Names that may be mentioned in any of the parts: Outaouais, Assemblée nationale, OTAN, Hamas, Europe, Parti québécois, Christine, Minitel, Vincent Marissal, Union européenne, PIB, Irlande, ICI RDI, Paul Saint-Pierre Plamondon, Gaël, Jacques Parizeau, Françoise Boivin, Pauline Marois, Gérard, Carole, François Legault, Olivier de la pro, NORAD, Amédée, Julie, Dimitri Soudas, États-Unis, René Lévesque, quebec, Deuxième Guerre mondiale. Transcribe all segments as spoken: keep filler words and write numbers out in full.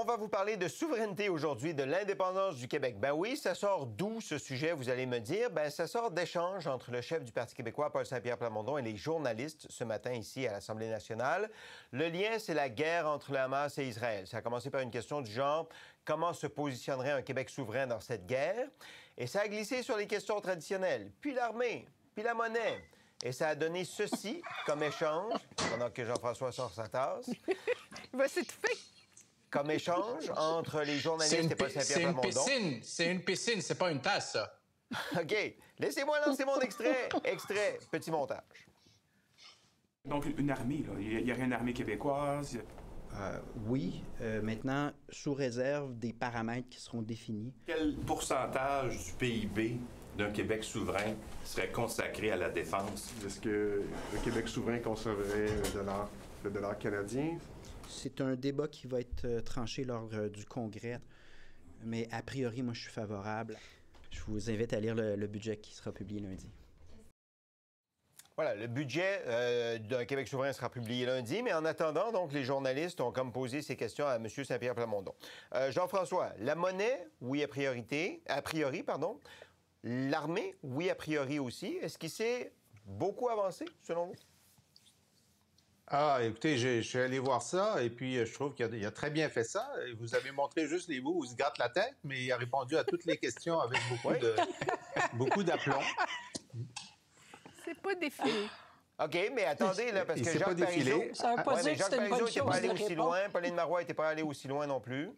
On va vous parler de souveraineté aujourd'hui, de l'indépendance du Québec. Ben oui, ça sort d'où ce sujet, vous allez me dire? Ben ça sort d'échanges entre le chef du Parti québécois, Paul Saint-Pierre Plamondon, et les journalistes ce matin ici à l'Assemblée nationale. Le lien, c'est la guerre entre le Hamas et Israël. Ça a commencé par une question du genre « Comment se positionnerait un Québec souverain dans cette guerre? » Et ça a glissé sur les questions traditionnelles. Puis l'armée, puis la monnaie. Et ça a donné ceci comme échange, pendant que Jean-François sort sa tasse. Il va s'étouffer. Comme échange entre les journalistes et Paul Saint-Pierre Plamondon. C'est une piscine, c'est une piscine, c'est pas une tasse, ça. OK. Laissez-moi lancer mon extrait. Extrait, petit montage. Donc, une armée, là. Il n'y a rien d'armée québécoise. Euh, oui. Euh, maintenant, sous réserve des paramètres qui seront définis. Quel pourcentage du P I B d'un Québec souverain serait consacré à la défense? Est-ce que le Québec souverain consommerait le dollar, le dollar canadien? C'est un débat qui va être tranché lors euh, du Congrès, mais a priori, moi, je suis favorable. Je vous invite à lire le, le budget qui sera publié lundi. Voilà, le budget euh, d'un Québec souverain sera publié lundi, mais en attendant, donc, les journalistes ont comme posé ces questions à M. Saint-Pierre Plamondon. Euh, Jean-François, la monnaie, oui, a priorité, a priori, pardon. L'armée, oui, a priori aussi. Est-ce qu'il s'est beaucoup avancé, selon vous? Ah, écoutez, je, je suis allé voir ça et puis je trouve qu'il a, a très bien fait ça. Vous avez montré juste les bouts où il se gratte la tête, mais il a répondu à toutes les questions avec beaucoup de, beaucoup d'aplomb. C'est pas défilé. OK, mais attendez, là, parce il que Jacques Parizeau... Ça veut pas ouais, dire que c'était une bonne chose de répondre. Jacques Parizeau n'était pas allé aussi loin, Pauline Marois n'était pas allée aussi loin non plus.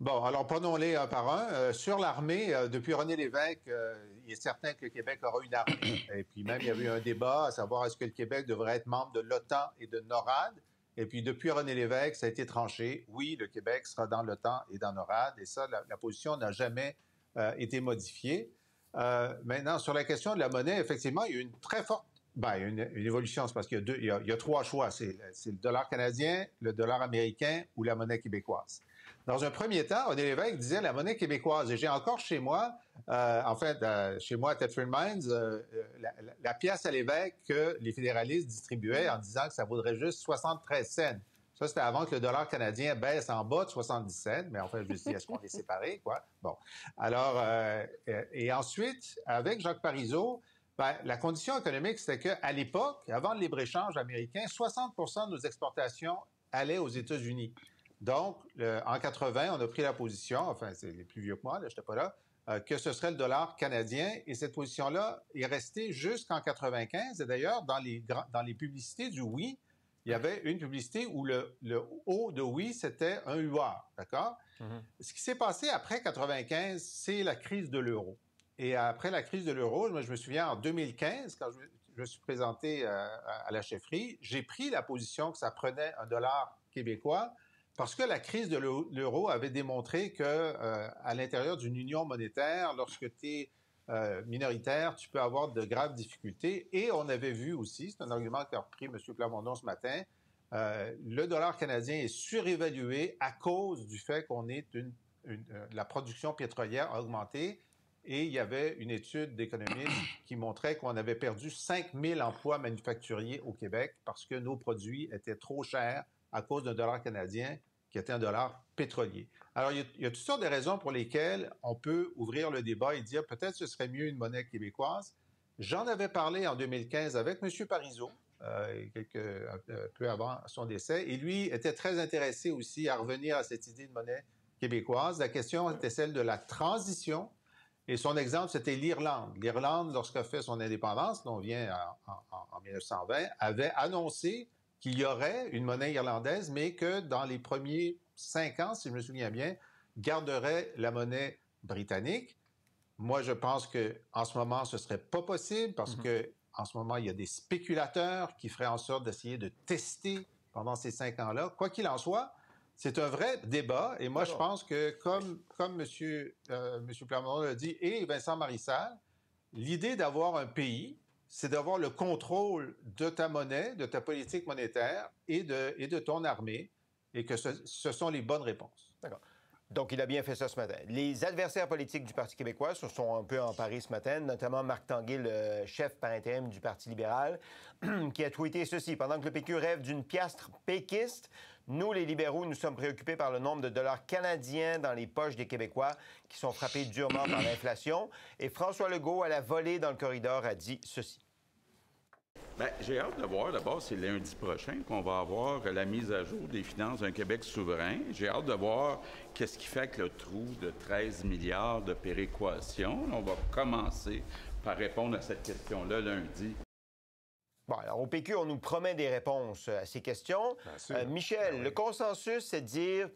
Bon, alors prenons-les un par un. Euh, sur l'armée, euh, depuis René Lévesque, euh, il est certain que le Québec aura une armée. Et puis même, il y avait eu un débat à savoir est-ce que le Québec devrait être membre de l'OTAN et de NORAD. Et puis depuis René Lévesque, ça a été tranché. Oui, le Québec sera dans l'OTAN et dans NORAD. Et ça, la, la position n'a jamais euh, été modifiée. Euh, maintenant, sur la question de la monnaie, effectivement, il y a eu une très forte... Ben, il y a une, une évolution, c'est parce qu'il y a deux, il y a, il y a trois choix. C'est le dollar canadien, le dollar américain ou la monnaie québécoise. Dans un premier temps, René Lévesque disait la monnaie québécoise. Et j'ai encore chez moi, euh, en fait, euh, chez moi à Thetford Mines, euh, la, la, la pièce à Lévesque que les fédéralistes distribuaient en disant que ça vaudrait juste soixante-treize cents. Ça, c'était avant que le dollar canadien baisse en bas de soixante-dix cents. Mais en fait, je me suis dit, est-ce qu'on est séparés, quoi? Bon. Alors, euh, et ensuite, avec Jacques Parizeau, ben, la condition économique, c'était qu'à l'époque, avant le libre-échange américain, soixante pour cent de nos exportations allaient aux États-Unis. Donc, le, en quatre-vingt, on a pris la position, enfin, c'est les plus vieux que moi, je n'étais pas là, euh, que ce serait le dollar canadien. Et cette position-là est restée jusqu'en quatre-vingt-quinze. Et d'ailleurs, dans les, dans les publicités du oui, il y avait une publicité où le, le haut de oui, c'était un U A, d'accord? Mm-hmm. Ce qui s'est passé après quatre-vingt-quinze, c'est la crise de l'euro. Et après la crise de l'euro, je me souviens, en deux mille quinze, quand je, je me suis présenté à, à la chefferie, j'ai pris la position que ça prenait un dollar québécois parce que la crise de l'euro avait démontré que euh, à l'intérieur d'une union monétaire, lorsque tu es euh, minoritaire, tu peux avoir de graves difficultés. Et on avait vu aussi, c'est un argument qu'a repris M. Plamondon ce matin, euh, le dollar canadien est surévalué à cause du fait qu'on est une, une, euh, la production pétrolière a augmenté. Et il y avait une étude d'économistes qui montrait qu'on avait perdu cinq mille emplois manufacturiers au Québec parce que nos produits étaient trop chers à cause d'un dollar canadien qui était un dollar pétrolier. Alors, il y a, il y a toutes sortes de raisons pour lesquelles on peut ouvrir le débat et dire peut-être ce serait mieux une monnaie québécoise. J'en avais parlé en deux mille quinze avec M. Parizeau, euh, quelques, euh, peu avant son décès, et lui était très intéressé aussi à revenir à cette idée de monnaie québécoise. La question était celle de la transition. Et son exemple, c'était l'Irlande. L'Irlande, lorsqu'elle fait son indépendance, l'on vient en, en, en mille neuf cent vingt, avait annoncé qu'il y aurait une monnaie irlandaise, mais que dans les premiers cinq ans, si je me souviens bien, garderait la monnaie britannique. Moi, je pense qu'en ce moment, ce ne serait pas possible parce mm-hmm. qu'en ce moment, il y a des spéculateurs qui feraient en sorte d'essayer de tester pendant ces cinq ans-là. Quoi qu'il en soit, c'est un vrai débat, et moi, alors, je pense que, comme, comme M. Euh, M. Plamondon l'a dit, et Vincent Marissal, l'idée d'avoir un pays, c'est d'avoir le contrôle de ta monnaie, de ta politique monétaire et de, et de ton armée, et que ce, ce sont les bonnes réponses. D'accord. Donc, il a bien fait ça ce matin. Les adversaires politiques du Parti québécois se sont un peu emparés ce matin, notamment Marc Tanguay, le chef par intérim du Parti libéral, qui a tweeté ceci. Pendant que le P Q rêve d'une piastre péquiste, Nous, les libéraux, nous sommes préoccupés par le nombre de dollars canadiens dans les poches des Québécois qui sont frappés durement par l'inflation. Et François Legault, à la volée dans le corridor, a dit ceci. Bien, j'ai hâte de voir. D'abord, c'est lundi prochain qu'on va avoir la mise à jour des finances d'un Québec souverain. J'ai hâte de voir qu'est-ce qui fait que le trou de treize milliards de péréquation. On va commencer par répondre à cette question-là lundi. Bon, alors au P Q, on nous promet des réponses à ces questions. Euh, Michel, oui. Le consensus, c'est de dire...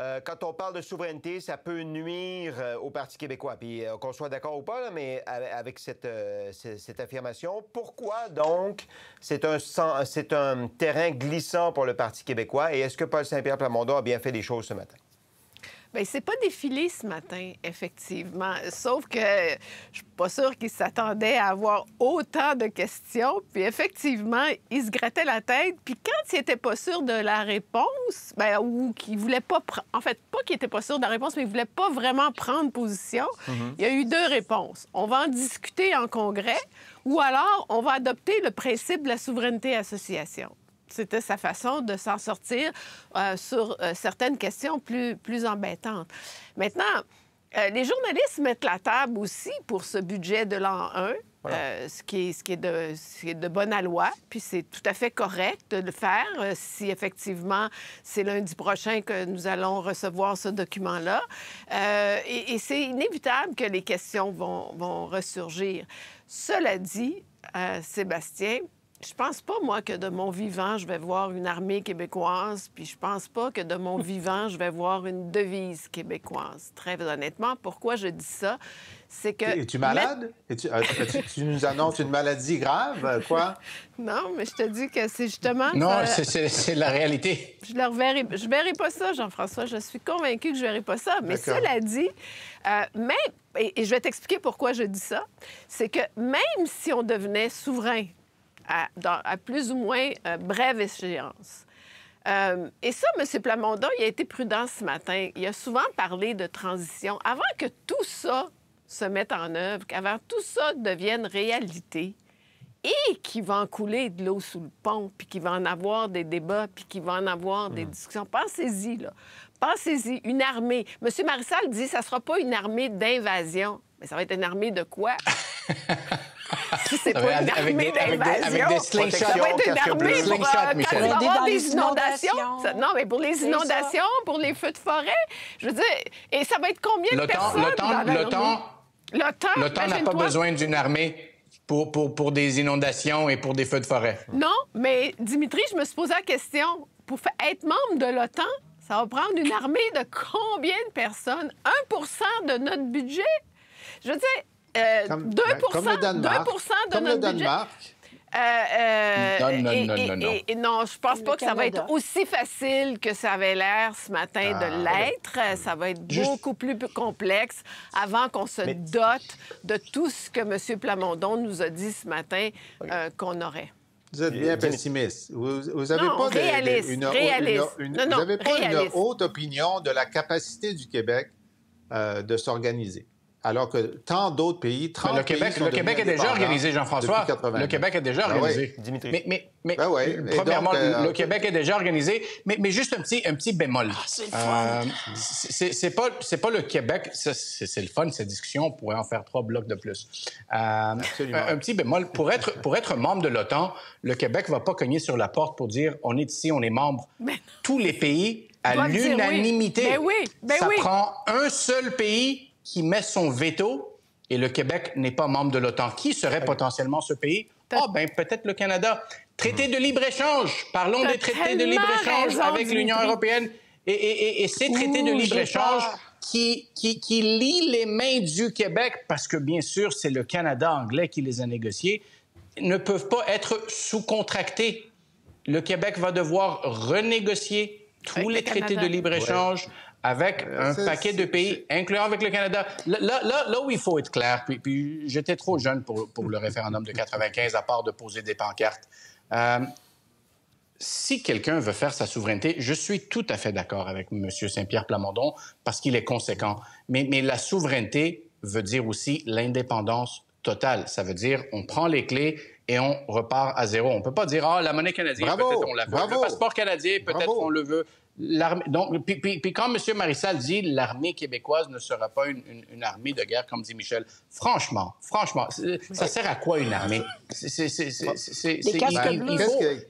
Euh, quand on parle de souveraineté, ça peut nuire euh, au Parti québécois. Puis euh, qu'on soit d'accord ou pas, là, mais avec cette, euh, cette affirmation, pourquoi donc c'est un, c'est un terrain glissant pour le Parti québécois? Et est-ce que Paul Saint-Pierre Plamondon a bien fait les choses ce matin? Bien, c'est pas défilé ce matin, effectivement. Sauf que je suis pas sûre qu'ils s'attendaient à avoir autant de questions. Puis effectivement, ils se grattaient la tête. Puis quand ils n'étaient pas sûrs de la réponse, bien, ou qu'ils voulaient pas... En fait, pas qu'ils n'étaient pas sûrs de la réponse, mais ils voulaient pas vraiment prendre position, mm-hmm. Il y a eu deux réponses. On va en discuter en congrès ou alors on va adopter le principe de la souveraineté-association. C'était sa façon de s'en sortir euh, sur euh, certaines questions plus, plus embêtantes. Maintenant, euh, les journalistes mettent la table aussi pour ce budget de l'an un, voilà. euh, ce, qui est, ce, qui est de, ce qui est de bonne loi, puis c'est tout à fait correct de le faire euh, si, effectivement, c'est lundi prochain que nous allons recevoir ce document-là. Euh, et et c'est inévitable que les questions vont, vont ressurgir. Cela dit, euh, Sébastien, je pense pas, moi, que de mon vivant, je vais voir une armée québécoise, puis je pense pas que de mon vivant, je vais voir une devise québécoise. Très honnêtement, pourquoi je dis ça? C'est que... Es-tu malade? Mais... Es-tu... tu, tu nous annonces une maladie grave, quoi? Non, mais je te dis que c'est justement... Non, euh... c'est la réalité. Je ne reverrai... je verrai pas ça, Jean-François. Je suis convaincue que je verrai pas ça. Mais cela dit, euh, même... et, et je vais t'expliquer pourquoi je dis ça, c'est que même si on devenait souverain, À, dans, à plus ou moins euh, brève échéance. Euh, et ça, M. Plamondon, il a été prudent ce matin. Il a souvent parlé de transition. Avant que tout ça se mette en œuvre, qu'avant tout ça devienne réalité et qu'il va en couler de l'eau sous le pont, puis qu'il va en avoir des débats, puis qu'il va en avoir mmh. des discussions. Pensez-y, là. Pensez-y. Une armée. M. Marissal dit que ça ne sera pas une armée d'invasion. Mais ça va être une armée de quoi? C'est pas une armée d'invasion. Ça va être une armée pour euh, avoir des inondations. Ça, non, mais pour les inondations, ça. Pour les feux de forêt. Je veux dire, et ça va être combien de personnes? L'OTAN n'a pas besoin d'une armée pour, pour, pour des inondations et pour des feux de forêt. Non, mais Dimitri, je me suis posé la question. Pour être membre de l'OTAN, ça va prendre une armée de combien de personnes? un pour cent de notre budget? Je veux dire... Euh, comme, deux pour cent, ben, comme le Danemark. deux pour cent de comme notre le Danemark. Budget. Euh, euh, non, non, et, non, non, non. Et, et non, je pense pas que ça va être aussi facile que ça avait l'air ce matin ah, de l'être. Oui. Ça va être Juste... beaucoup plus complexe avant qu'on se Mais... dote de tout ce que M. Plamondon nous a dit ce matin okay. euh, qu'on aurait. Vous êtes bien pessimiste. Vous n'avez pas, de, une, une, une, non, non, vous avez pas une haute opinion de la capacité du Québec euh, de s'organiser. Alors que tant d'autres pays, trente le Québec, pays sont le Québec est déjà organisé, Jean-François. Le Québec est déjà organisé. Ben oui. Mais, mais, mais ben oui. premièrement, donc, euh, le Québec est déjà organisé. Mais, mais juste un petit, un petit bémol. Ah, c'est le fun. Euh, c'est pas, c'est pas le Québec. C'est le fun, cette discussion. On pourrait en faire trois blocs de plus. Euh, Absolument. Un, un petit bémol. Pour être, pour être membre de l'OTAN, le Québec va pas cogner sur la porte pour dire on est ici, on est membre. Mais... Tous les pays à l'unanimité. Ben oui. Ben Ça oui. prend un seul pays qui met son veto et le Québec n'est pas membre de l'OTAN. Qui serait potentiellement ce pays? Ah, oh, bien, peut-être le Canada. Traité de libre-échange. Parlons des traités de libre-échange avec l'Union européenne. Et, et, et, et ces traités Ouh, de libre-échange qui, qui, qui lient les mains du Québec, parce que, bien sûr, c'est le Canada anglais qui les a négociés, ne peuvent pas être sous-contractés. Le Québec va devoir renégocier tous avec les traités de libre-échange ouais. avec un paquet de pays, incluant avec le Canada. Là, là, là où il faut être clair, puis, puis j'étais trop jeune pour, pour le référendum de quatre-vingt-quinze, à part de poser des pancartes. Euh, si quelqu'un veut faire sa souveraineté, je suis tout à fait d'accord avec M. Saint-Pierre Plamondon, parce qu'il est conséquent. Mais, mais la souveraineté veut dire aussi l'indépendance totale. Ça veut dire on prend les clés et on repart à zéro. On ne peut pas dire « Ah, la monnaie canadienne, peut-être on la veut. Bravo. Le passeport canadien, peut-être qu'on le veut. » Donc, puis, puis, puis quand M. Marissal dit « L'armée québécoise ne sera pas une, une, une armée de guerre », comme dit Michel, franchement, franchement, ça sert à quoi une armée? C'est...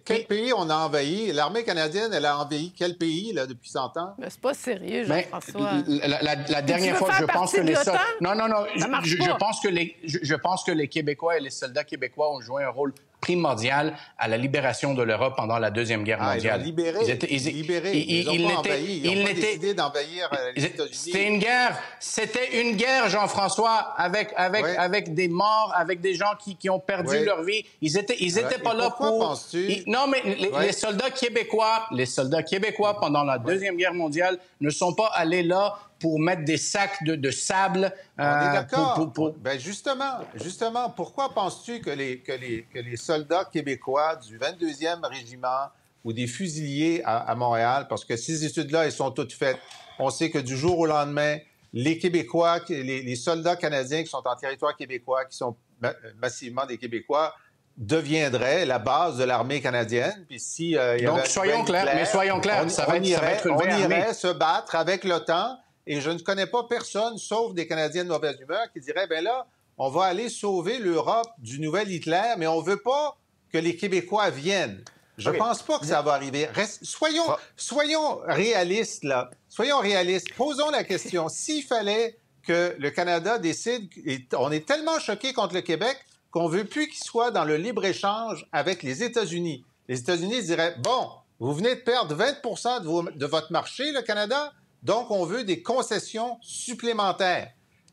Quel pays on a envahi? L'armée canadienne, elle a envahi quel pays, là, depuis cent ans? C'est pas sérieux, Jean-François. La, la, la dernière fois, je pense que les... soldats... Non, non, non, je, je, pense que les, je, je pense que les Québécois et les soldats québécois ont joué un rôle primordial à la libération de l'Europe pendant la Deuxième Guerre mondiale. Ah, libéré, ils étaient libérés. Ils n'ont pas envahi. Ils n'ont pas décidé d'envahir les États-Unis. C'était une guerre. C'était une guerre, Jean-François, avec, avec, ouais. avec des morts, avec des gens qui, qui ont perdu ouais. leur vie. Ils n'étaient ils étaient pas là pour... Pourquoi penses-tu? Ils... Non, mais les, ouais. les soldats québécois, les soldats québécois pendant la Deuxième Guerre mondiale ne sont pas allés là pour mettre des sacs de, de sable... On euh, est d'accord. Pour, pour, pour... Ben justement, justement, pourquoi penses-tu que les, que, les, que les soldats québécois du vingt-deuxième régiment ou des fusiliers à, à Montréal, parce que ces études-là, elles sont toutes faites, on sait que du jour au lendemain, les Québécois, les, les soldats canadiens qui sont en territoire québécois, qui sont ma- massivement des Québécois, deviendraient la base de l'armée canadienne. Puis si, euh, il y avait donc, soyons clairs, mais soyons clairs, ça va être une vraie armée. On irait se battre avec l'OTAN. Et je ne connais pas personne, sauf des Canadiens de mauvaise humeur, qui diraient, bien là, on va aller sauver l'Europe du nouvel Hitler, mais on ne veut pas que les Québécois viennent. Je ne okay. pense pas que ça va arriver. Reste... Soyons, soyons réalistes, là. Soyons réalistes. Posons la question. S'il fallait que le Canada décide... On est tellement choqués contre le Québec qu'on ne veut plus qu'il soit dans le libre-échange avec les États-Unis. Les États-Unis diraient, bon, vous venez de perdre vingt pour cent de, vos... de votre marché, le Canada... Donc, on veut des concessions supplémentaires.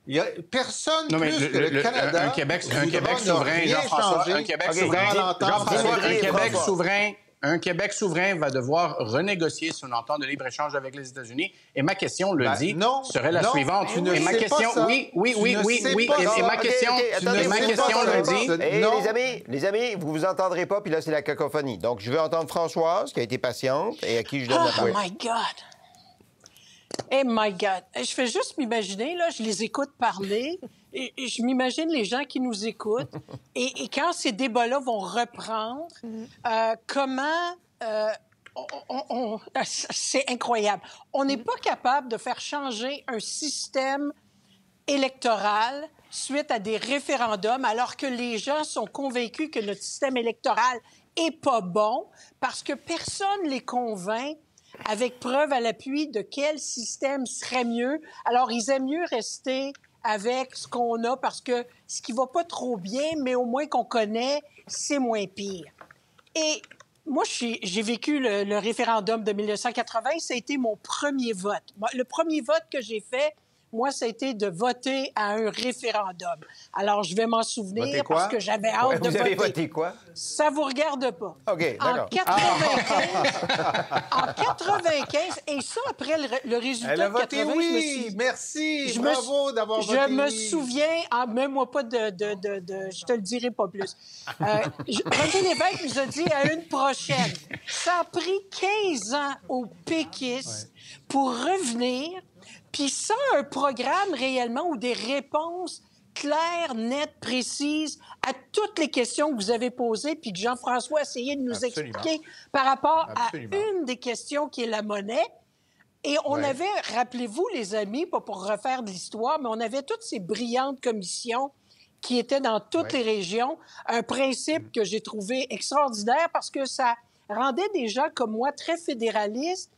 Il n'y a personne non, plus le, que le, le Canada... Un, un Québec, un Québec souverain, Jean-François, un Québec okay, souverain, Jean-François, un Québec souverain... Un Québec souverain va devoir renégocier son entente de libre-échange avec les États-Unis. Et ma question, le ben, dit, non, serait la non, suivante. Tu ne et ma sais question, pas ça. Oui, oui, oui, oui, oui. Et, et ma question, okay, okay, attendez, et ma question le dit. Et les amis, les amis, vous vous entendrez pas, puis là, c'est la cacophonie. Donc, je veux entendre Françoise, qui a été patiente, et à qui je donne oh, la parole. Oh my God! Hey my God! Je fais juste m'imaginer, là, je les écoute parler, et, et je m'imagine les gens qui nous écoutent, et, et quand ces débats-là vont reprendre, euh, comment... Euh, on, on, on, c'est incroyable. On n'est pas capable de faire changer un système électoral suite à des référendums, alors que les gens sont convaincus que notre système électoral n'est pas bon, parce que personne ne les convainc avec preuve à l'appui de quel système serait mieux. Alors, ils aiment mieux rester avec ce qu'on a parce que ce qui va pas trop bien, mais au moins qu'on connaît, c'est moins pire. Et moi, j'ai vécu le, le référendum de mille neuf cent quatre-vingt. Ça a été mon premier vote. Le premier vote que j'ai fait, moi, ça a été de voter à un référendum. Alors, je vais m'en souvenir parce que j'avais hâte ouais, de voter. Vous avez voté quoi? Ça ne vous regarde pas. OK, d'accord. En quatre-vingt-quinze, ah. en quatre-vingt-quinze, et ça, après le, le résultat elle a de quatre-vingt-quinze, oui, je me suis... merci, je bravo me, d'avoir voté. Je me souviens, ah, même moi pas de... de, de, de je te le dirai pas plus. Euh, René Lévesque nous a dit à une prochaine. Ça a pris quinze ans aux péquistes ouais. pour revenir... Puis sans un programme réellement ou des réponses claires, nettes, précises à toutes les questions que vous avez posées, puis que Jean-François a essayé de nous Absolument. expliquer par rapport Absolument. à une des questions qui est la monnaie. Et on ouais. avait, rappelez-vous les amis, pas pour refaire de l'histoire, mais on avait toutes ces brillantes commissions qui étaient dans toutes ouais. les régions. Un principe mmh. que j'ai trouvé extraordinaire parce que ça rendait des gens comme moi très fédéralistes.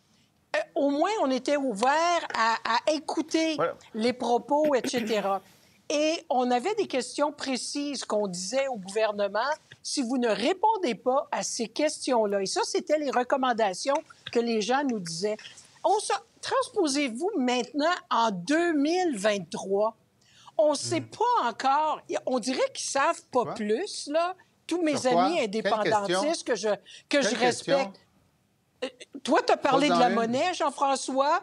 Euh, au moins, on était ouverts à, à écouter voilà. les propos, et cetera. Et on avait des questions précises qu'on disait au gouvernement. Si vous ne répondez pas à ces questions-là, et ça, c'était les recommandations que les gens nous disaient. On se... Transposez-vous maintenant en deux mille vingt-trois. On ne sait mmh. pas encore. On dirait qu'ils ne savent pas Quoi? plus, là. Tous mes Sur amis quoi? indépendantistes que je, que je respecte. Toi, tu as parlé de la une. monnaie, Jean-François.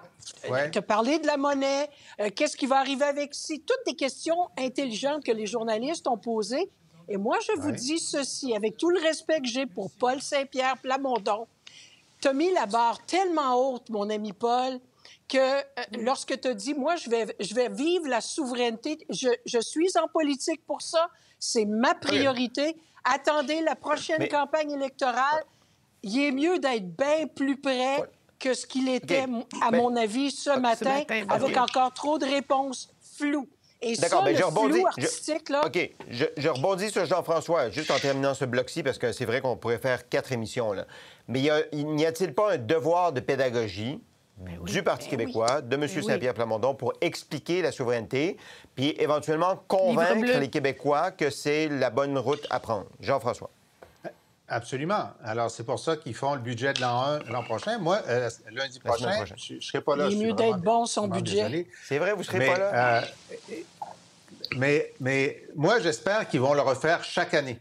Ouais. Tu as parlé de la monnaie. Euh, Qu'est-ce qui va arriver avec si? Toutes des questions intelligentes que les journalistes ont posées. Et moi, je ouais. vous dis ceci, avec tout le respect que j'ai pour Paul Saint-Pierre Plamondon, tu as mis la barre tellement haute, mon ami Paul, que euh, lorsque tu as dit, moi, je vais, je vais vivre la souveraineté, je, je suis en politique pour ça, c'est ma priorité. Oui. Attendez la prochaine Mais... campagne électorale. Il est mieux d'être bien plus près oui. que ce qu'il était, okay. à ben... mon avis, ce okay. matin, matin avec okay. encore trop de réponses floues. Et ça, bien, le je rebondis, flou artistique, je... là... OK, je, je rebondis sur Jean-François, juste en terminant ce bloc-ci, parce que c'est vrai qu'on pourrait faire quatre émissions, là. Mais n'y a-t-il pas un devoir de pédagogie ben oui, du Parti ben québécois, oui. de M. Ben Saint-Pierre oui. Plamondon, pour expliquer la souveraineté, puis éventuellement convaincre les Québécois que c'est la bonne route à prendre? Jean-François. Absolument. Alors, c'est pour ça qu'ils font le budget de l'an un l'an prochain. Moi, euh, lundi prochain, prochain. je ne serai pas là. Il est mieux d'être bon, son budget. C'est vrai, vous ne serez mais, pas là. Euh, mais, mais moi, j'espère qu'ils vont le refaire chaque année.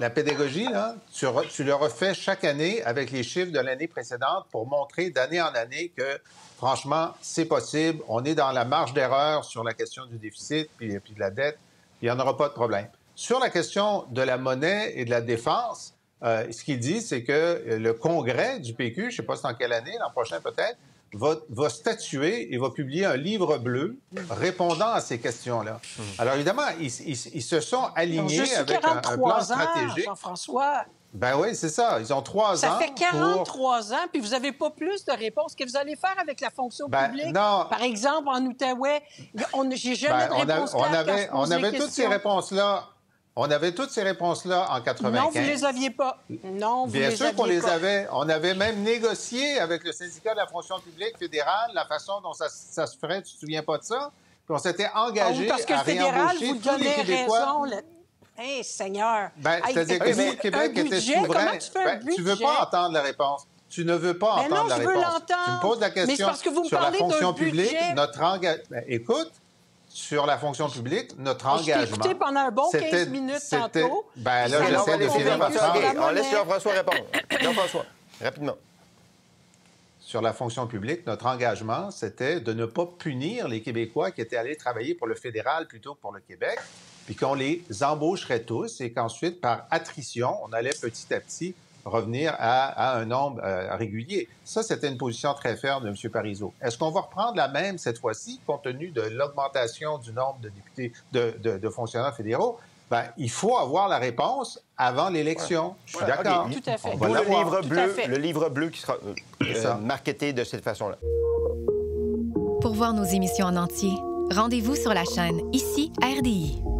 La pédagogie, là, tu, re, tu le refais chaque année avec les chiffres de l'année précédente pour montrer d'année en année que, franchement, c'est possible. On est dans la marge d'erreur sur la question du déficit puis, puis de la dette. Il n'y en aura pas de problème. Sur la question de la monnaie et de la défense, euh, ce qu'il dit, c'est que le Congrès du P Q, je ne sais pas c'est en quelle année, l'an prochain peut-être, va, va statuer et va publier un livre bleu répondant à ces questions-là. Mmh. Alors évidemment, ils, ils, ils se sont alignés donc, avec un, un plan stratégique. Jean-François. Ben oui, c'est ça. Ils ont trois ans. Ça fait quarante-trois pour... ans, puis vous n'avez pas plus de réponses. Qu'est-ce que vous allez faire avec la fonction ben, publique? Non. Par exemple, en Outaouais, j'ai jamais ben, de réponse on, a, on avait, on avait toutes ces réponses-là. On avait toutes ces réponses-là en quatre-vingt-quinze. Non, vous ne les aviez pas. Non, vous Bien les sûr qu'on les avait. On avait même négocié avec le syndicat de la fonction publique fédérale la façon dont ça, ça se ferait. Tu ne te souviens pas de ça? Puis on s'était engagé ah, à réembaucher vous tous les Québécois. Raison, le... hey, Seigneur. Ben, c'est-à-dire que si le Québec budget, était souverain, tu, ben, tu ne veux pas entendre la réponse. Tu ne veux pas ben entendre non, la je réponse. Veux tu me poses la question parce que vous me sur la fonction publique. Budget... Notre engagement. Ben, écoute. Sur la fonction publique, notre engagement... Je t'ai écouté pendant un bon quinze minutes tantôt. Bien là, j'essaie de suivre Jean-François. Okay, on laisse Jean-François répondre. Jean-François, rapidement. Sur la fonction publique, notre engagement, c'était de ne pas punir les Québécois qui étaient allés travailler pour le fédéral plutôt que pour le Québec, puis qu'on les embaucherait tous et qu'ensuite, par attrition, on allait petit à petit revenir à, à un nombre euh, régulier. Ça, c'était une position très ferme de M. Parizeau. Est-ce qu'on va reprendre la même cette fois-ci, compte tenu de l'augmentation du nombre de députés, de, de, de fonctionnaires fédéraux? Bien, il faut avoir la réponse avant l'élection. Ouais. Je suis voilà, d'accord. Okay. Tout à fait. Le livre, Tout bleu, à fait. le livre bleu qui sera euh, marketé de cette façon-là. Pour voir nos émissions en entier, rendez-vous sur la chaîne I C I R D I.